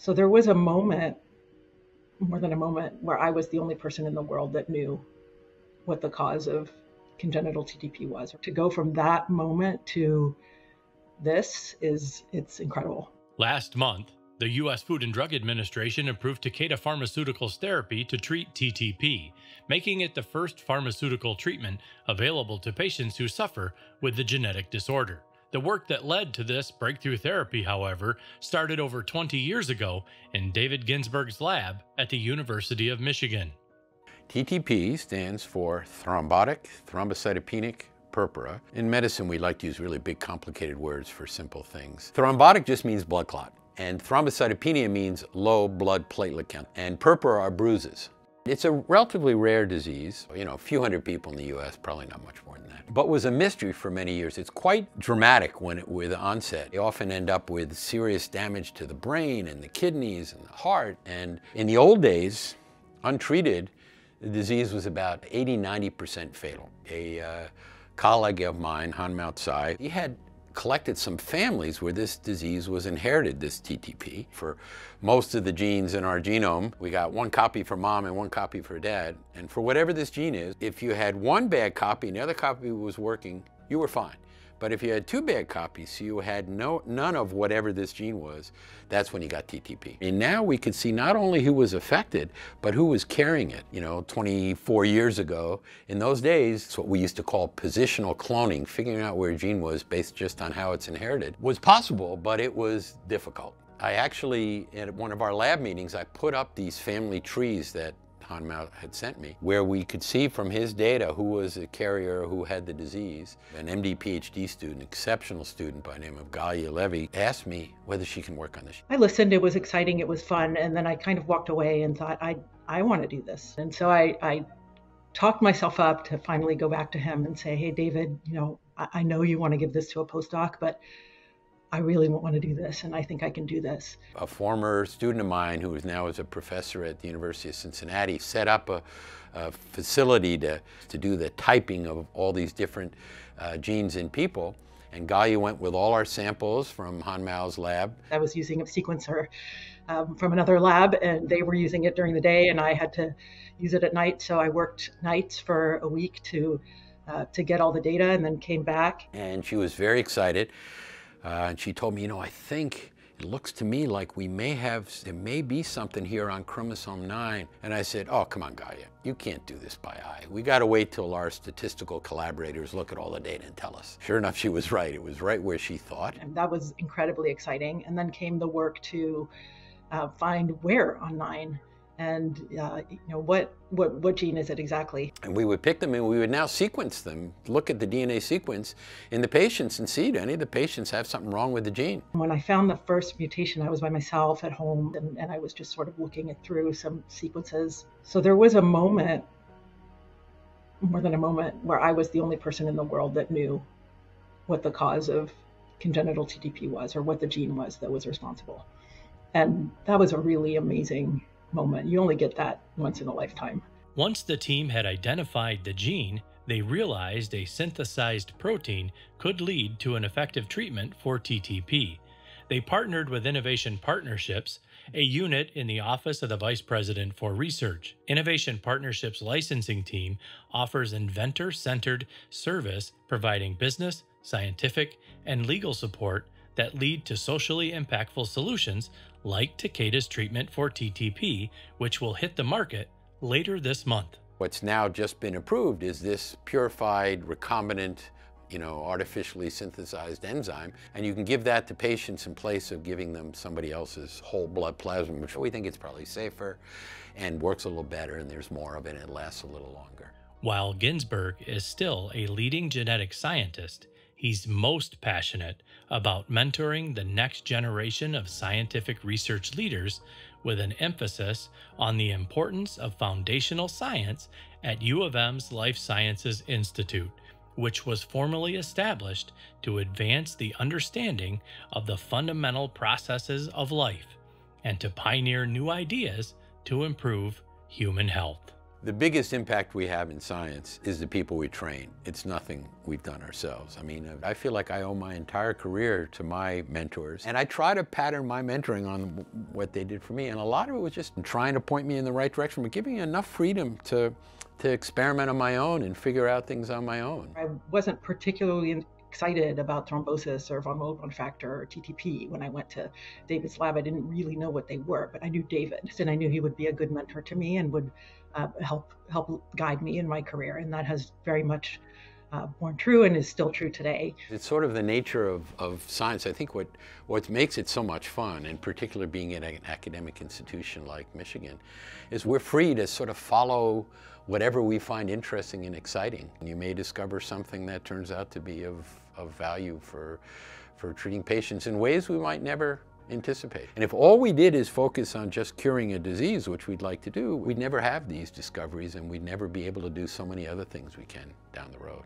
So there was a moment, more than a moment, where I was the only person in the world that knew what the cause of congenital TTP was. To go from that moment to this it's incredible. Last month, the U.S. Food and Drug Administration approved Takeda Pharmaceuticals therapy to treat TTP, making it the first pharmaceutical treatment available to patients who suffer with the genetic disorder. The work that led to this breakthrough therapy, however, started over 20 years ago in David Ginsburg's lab at the University of Michigan. TTP stands for thrombotic thrombocytopenic purpura. In medicine, we like to use really big, complicated words for simple things. Thrombotic just means blood clot, and thrombocytopenia means low blood platelet count, and purpura are bruises. It's a relatively rare disease, you know, a few hundred people in the U.S., probably not much more than that, but was a mystery for many years. It's quite dramatic with onset. They often end up with serious damage to the brain and the kidneys and the heart. And in the old days, untreated, the disease was about 80–90% fatal. A colleague of mine, Han Mao Tsai, he had collected some families where this disease was inherited, this TTP. For most of the genes in our genome, we got one copy for mom and one copy for dad. And for whatever this gene is, if you had one bad copy and the other copy was working, you were fine. But if you had two bad copies, so you had none of whatever this gene was, that's when you got TTP. And now we could see not only who was affected, but who was carrying it. You know, 24 years ago, in those days, it's what we used to call positional cloning, figuring out where a gene was based just on how it's inherited, was possible, but it was difficult. I actually, at one of our lab meetings, I put up these family trees that Han Mao had sent me, where we could see from his data who was a carrier, who had the disease. An MD, PhD student, exceptional student by the name of Gallia Levi, asked me whether she can work on this. I listened, it was exciting, it was fun, and then I kind of walked away and thought, I want to do this. And so I talked myself up to finally go back to him and say, hey, David, you know, I know you want to give this to a postdoc, but I really want to do this, and I think I can do this. A former student of mine, who is now a professor at the University of Cincinnati, set up a facility to do the typing of all these different genes in people. And Gallia went with all our samples from Han Mao's lab. I was using a sequencer from another lab, and they were using it during the day, and I had to use it at night. So I worked nights for a week to get all the data, and then came back. And she was very excited. And she told me, you know, I think it looks to me like there may be something here on chromosome 9. And I said, oh, come on, Gallia, you can't do this by eye. We got to wait till our statistical collaborators look at all the data and tell us. Sure enough, she was right. It was right where she thought. And that was incredibly exciting. And then came the work to find where on 9. And you know, what gene is it exactly? And we would pick them, and we would now sequence them, look at the DNA sequence in the patients and see, do any of the patients have something wrong with the gene? When I found the first mutation, I was by myself at home, and I was just sort of looking it through some sequences. So there was a moment, more than a moment, where I was the only person in the world that knew what the cause of congenital TTP was, or what the gene was that was responsible. And that was a really amazing moment. You only get that once in a lifetime. Once the team had identified the gene, they realized a synthesized protein could lead to an effective treatment for TTP. They partnered with Innovation Partnerships, a unit in the Office of the Vice President for Research. Innovation Partnerships' licensing team offers inventor-centered service, providing business, scientific, and legal support that lead to socially impactful solutions like Takeda's treatment for TTP, which will hit the market later this month. What's now just been approved is this purified, recombinant, you know, artificially synthesized enzyme, and you can give that to patients in place of giving them somebody else's whole blood plasma, which we think it's probably safer and works a little better, and there's more of it, and it lasts a little longer. While Ginsburg is still a leading genetic scientist, he's most passionate about mentoring the next generation of scientific research leaders, with an emphasis on the importance of foundational science at U of M's Life Sciences Institute, which was formally established to advance the understanding of the fundamental processes of life and to pioneer new ideas to improve human health. The biggest impact we have in science is the people we train. It's nothing we've done ourselves. I mean, I feel like I owe my entire career to my mentors, and I try to pattern my mentoring on what they did for me, and a lot of it was just trying to point me in the right direction, but giving me enough freedom to experiment on my own and figure out things on my own. I wasn't particularly excited about thrombosis or von Willebrand factor or TTP. When I went to David's lab, I didn't really know what they were, but I knew David, and I knew he would be a good mentor to me and would help guide me in my career, and that has very much borne true and is still true today. It's sort of the nature of science. I think what makes it so much fun, in particular being at an academic institution like Michigan, is we're free to sort of follow whatever we find interesting and exciting. And you may discover something that turns out to be of value for treating patients in ways we might never anticipate. And if all we did is focus on just curing a disease, which we'd like to do, we'd never have these discoveries, and we'd never be able to do so many other things we can down the road.